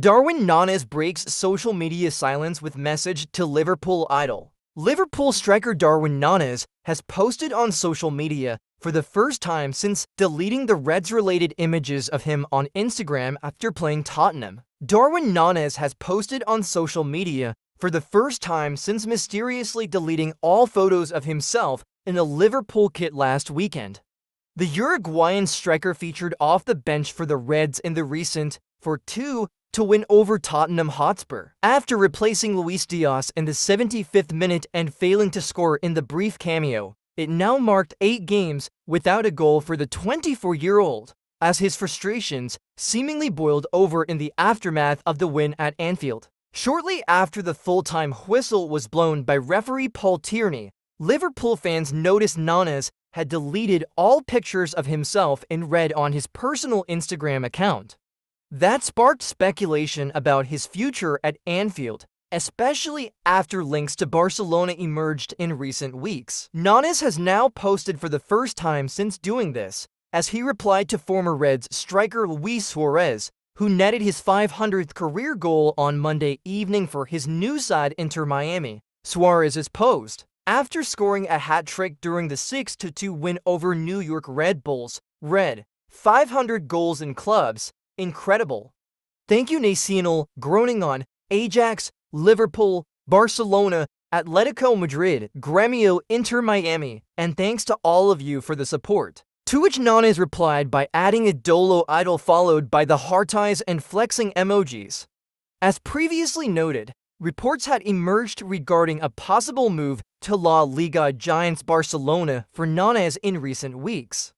Darwin Núñez breaks social media silence with message to Liverpool idol. Liverpool striker Darwin Núñez has posted on social media for the first time since deleting the Reds' related images of him on Instagram after playing Tottenham. Darwin Núñez has posted on social media for the first time since mysteriously deleting all photos of himself in a Liverpool kit last weekend. The Uruguayan striker featured off the bench for the Reds in the recent 4-2 win over Tottenham Hotspur. After replacing Luis Diaz in the 75th minute and failing to score in the brief cameo, it now marked 8 games without a goal for the 24-year-old, as his frustrations seemingly boiled over in the aftermath of the win at Anfield. Shortly after the full-time whistle was blown by referee Paul Tierney, Liverpool fans noticed Núñez had deleted all pictures of himself in red on his personal Instagram account. That sparked speculation about his future at Anfield, especially after links to Barcelona emerged in recent weeks. Núñez has now posted for the first time since doing this, as he replied to former Reds striker Luis Suárez, who netted his 500th career goal on Monday evening for his new side Inter Miami. Suárez is posed after scoring a hat-trick during the 6-2 win over New York Red Bulls. Red, 500 goals in clubs, incredible. Thank you Nacional, groaning on Ajax, Liverpool, Barcelona, Atletico Madrid, Grêmio, Inter Miami, and thanks to all of you for the support. To which Núñez replied by adding a dolo idol followed by the heart eyes and flexing emojis. As previously noted, reports had emerged regarding a possible move to La Liga giants Barcelona for Núñez in recent weeks.